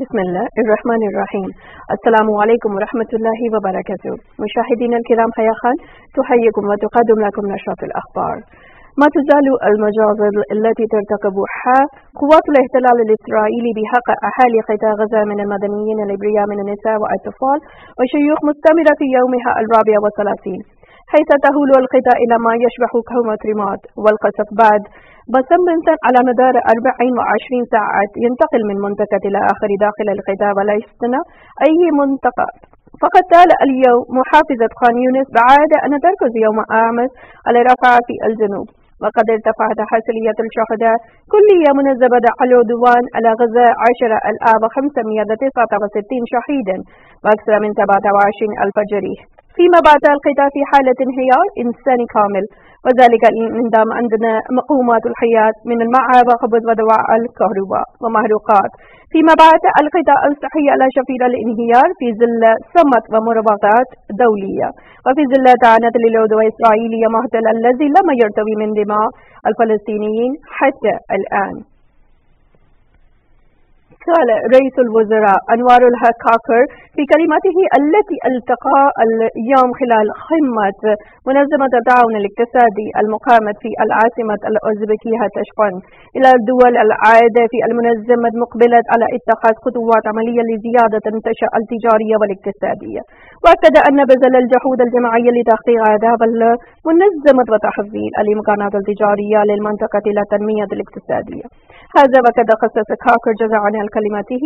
بسم الله الرحمن الرحيم. السلام عليكم ورحمة الله وبركاته. مشاهدينا الكرام، حيا خان تحييكم وتقدم لكم نشرة الأخبار. ما تزال المجازر التي ترتكبها قوات الاحتلال الإسرائيلي بحق أهالي قطاع غزة من المدنيين العبرية من النساء والأطفال والشيوخ مستمرة في يومها الرابع والثلاثين، حيث تهول القطاع إلى ما يشبه كومترمات والقصف بعد بسمنت على مدار 24 ساعة، ينتقل من منطقة إلى آخر داخل القطاع ولا يستثنى أي منطقة. فقد تال اليوم محافظة خان يونس بعد أن تركز يوم أمس على رفع في الجنوب، وقد ارتفعت حصيلة الشهداء كلية منذ على عدوان على غزة 10,569 شهيدا وأكثر من 27,000 جريح، فيما بعد القطاع في حالة انهيار إنساني كامل، وذلك انضم عندنا مقومات الحياة من الماء وخبز ودواء الكهرباء ومحروقات، فيما بعد القطاع الصحي على شفير الانهيار في ظل صمت ومراوغات دولية، وفي ظل تعانت للعدوى الإسرائيلية مهتل الذي لم يرتوي من دماء الفلسطينيين حتى الآن. قال رئيس الوزراء أنور الحق كاكڑ في كلمته التي التقى اليوم خلال قمة منظمة التعاون الاقتصادي المقامة في العاصمة الأوزبكية طشقند إلى الدول العادة في المنظمة مقبلة على اتخاذ خطوات عملية لزيادة النشأة التجارية والاقتصادية، وأكد أن بذل الجهود الجماعية لتحقيق أهداف المنظمة وتحفيز الإمكانات التجارية للمنطقة إلى التنمية الاقتصادية. هذا وقد خصص كاكڑ جزءا عن كلماته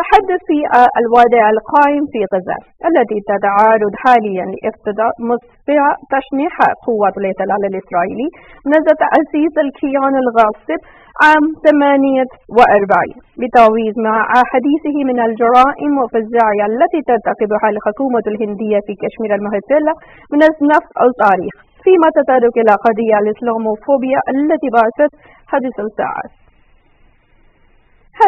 تحدث في الوضع القائم في غزة التي تتعرض حاليا لافتضاح مسبب تشنيع قوات الاحتلال الإسرائيلي منذ تأسيس الكيان الغاصب عام 48 بتعويض مع حديثه من الجرائم المفزعة التي ترتكبها الحكومة الهندية في كشمير المهتلة من نفس التاريخ، فيما تترك إلى قضية الإسلاموفوبيا التي بعثت حديث الساعة.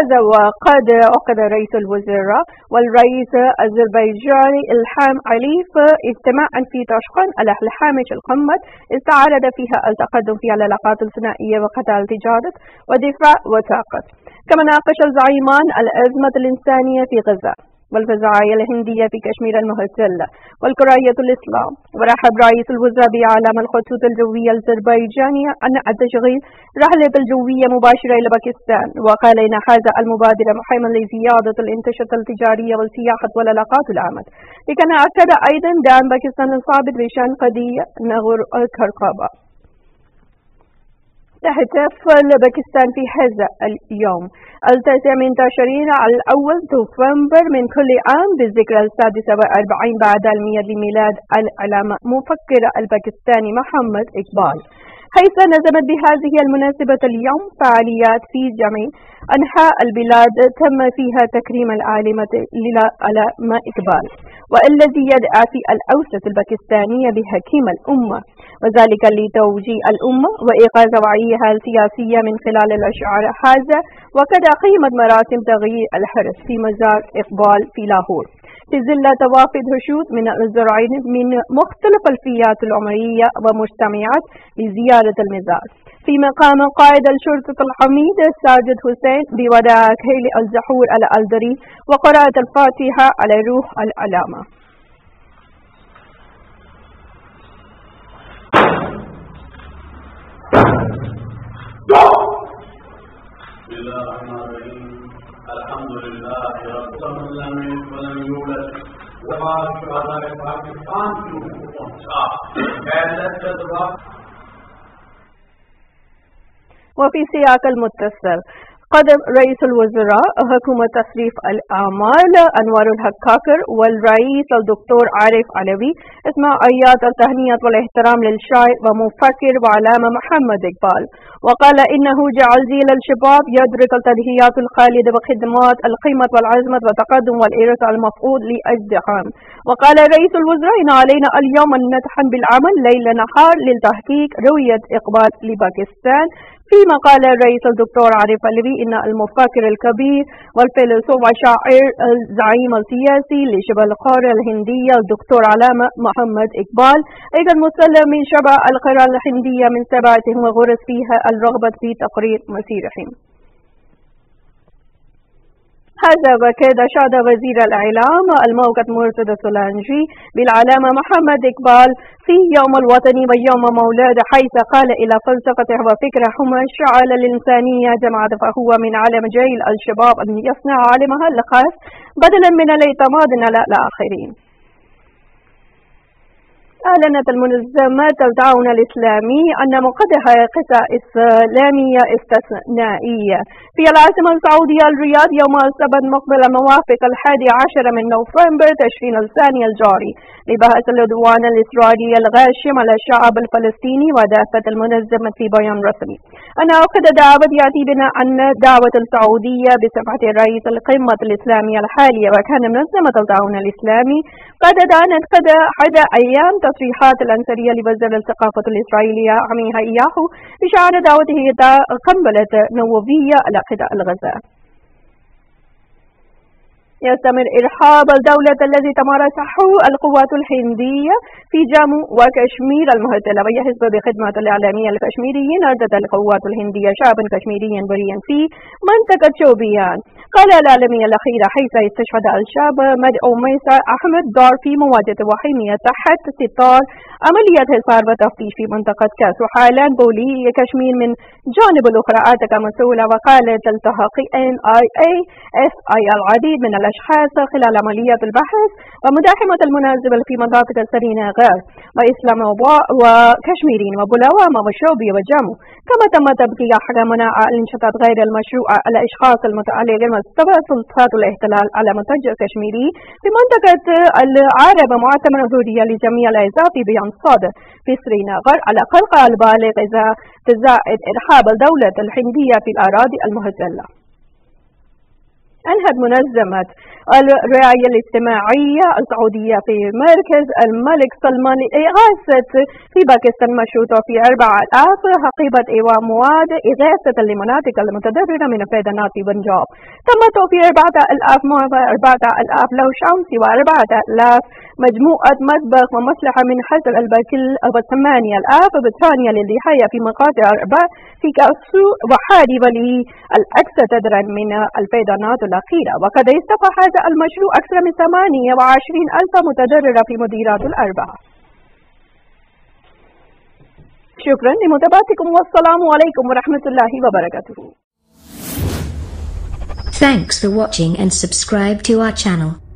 هذا وقد عقد رئيس الوزراء والرئيس الأذربيجاني إليف علييف اجتماعا في طشقند على هامش القمة استعرض فيها التقدم في العلاقات الثنائية وقطاع التجارة ودفاع وطاقة، كما ناقش الزعيمان الأزمة الإنسانية في غزة والفزاعية الهندية في كشمير المهتلة والكراهية الإسلام. ورحب رئيس الوزراء بإعلام الخطوط الجوية الأذربيجانية أن تشغيل رحلة الجوية مباشرة إلى باكستان، وقال إن هذا المبادرة مهمة لزيادة الانتشار التجارية والسياحة والعلاقات العامة، لكن أكد أيضا دعم باكستان الثابت بشأن قضية ناغورنو-كاراباخ. تحتفل باكستان في هذا اليوم 19 على الأول نوفمبر من كل عام بالذكرى 46 بعد الميلاد لميلاد العلامة مفكر الباكستاني محمد إقبال، حيث نظمت بهذه المناسبة اليوم فعاليات في جميع أنحاء البلاد تم فيها تكريم العالمة للعلامة إقبال، والذي يدعى في الأوسط الباكستانية بحكيم الأمة، وذلك لتوجيه الأمة وإيقاظ وعيها السياسية من خلال الأشعار هذا. وقد أقيمت مراسم تغيير الحرس في مزار إقبال في لاهور في ظل توافد هشوط من الزائرين من مختلف الفئات العمرية ومجتمعات لزيارة المزار، فيما قام قائد الشرطة الحميد ساجد حسين بوداع كيل الزحور الألدري وقراءة الفاتحة على روح العلامة. بسم الله الرحمن الرحيم. الحمد لله رب العالمين ولن يولد وما شهداء پاکستان کو پہنچا قیادت جذبہ. وفي سياق المتصل قدم رئيس الوزراء حكومة تصريف الأعمال أنور الحق كاكڑ والرئيس الدكتور عارف علوي اسمع آيات التهنئة والاحترام للشاعر ومفكر وعلامة محمد إقبال، وقال إنه جعل جيل الشباب يدرك التضحيات الخالدة وخدمات القيمة والعزمة وتقدم والإرث المفقود لأجدهم. وقال رئيس الوزراء إن علينا اليوم أن نتحن بالعمل ليل نهار للتحقيق رؤية إقبال لباكستان، فيما قال الرئيس الدكتور عارف علوي إن المفكر الكبير والفيلسوف والشاعر الزعيم السياسي لشبه القارة الهندية الدكتور علامة محمد إقبال أيضا مسلم من شبه القارة الهندية من تبعتهم وغرس فيها الرغبة في تقرير مسيرهم. هذا وقد أشاد وزير الإعلام الموقت مرتضى سولانجي بالعلامة محمد إقبال في يوم الوطن ويوم مولد، حيث قال إلى فلسفته وفكرهما شعل الإنسانية جمعت، فهو من علم جيل الشباب أن يصنع علمها الخاص بدلا من الاعتماد على الآخرين. أعلنت المنظمة التعاون الإسلامي أن مقرها قطاع إسلامية استثنائية في العاصمة السعودية الرياض يوم السبت مقبل الموافق 11 نوفمبر تشرين الثاني الجاري لبحث العدوان الإسرائيلي الغاشم على الشعب الفلسطيني. ودافت المنظمة في بيان رسمي أن عقد دعوة يأتي بنا أن دعوة السعودية بصفة رئيس القمة الإسلامية الحالية، وكان منظمة التعاون الإسلامي قد دانت حد أيام تصريحات الأنصارية لوزير الثقافة الإسرائيلية عميها إياه بشأن دعوته إلى قنبلة نووية على قطاع غزة. يستمر إرهاب الدولة الذي تمارسه القوات الهندية في جمو وكشمير المحتلة، ويحسب بخدمة الإعلامية الكشميريين أردت القوات الهندية شعبا كشميريا بريا في منطقة شوبيان. قال الإعلامي الأخير حيث استشهد الشاب مدعو ميسر أحمد دار في مواجهة وحمية تحت ستار عمليات حصار وتفتيش في منطقة كاسو حالان بولي كشمير. من جانب الأخرى أعتق مسؤولة وقالت التحق NIASI العديد من الأشخاص خلال عمليات البحث ومداهمة المنازل في مناطق السرينة غاز وإسلام وكشميرين وبلاوامة وشوبيا وجامو، كما تم تبقية حكم منع الانشطات غير المشروعة على أشخاص المتعلقين مستوى سلطات الاحتلال على متجر كشميري في منطقة العرب معتمر الهودية لجميع الأعزاء في بيان صادر في سرينة غرب على قلق البالغ إذا تزايد إرهاب الدولة الهندية في الأراضي المحتلة. أنهت منظمة الرعاية الاجتماعية السعودية في مركز الملك سلمان لإغاثة في باكستان مشروطة في 4000 حقيبة ومواد إغاثة لمناطق المتضررة من الفيضانات في بنجاب. تم توفير 4000 مواد، 4000 لو شمسي، و4000 مجموعة مطبخ ومسلحة من حجر البكل، و8000 بطانية للحياة في مقاطع 4 في كاسو وحادي ولي الأكثر تضررا من الفيضانات الأخيرة. وقد استفى هذا المشروع أكثر من 28,000 متضررة في مديرات الأربعة. شكرا لمتابعتكم والسلام عليكم ورحمة الله وبركاته. Thanks for watching and subscribe to our channel.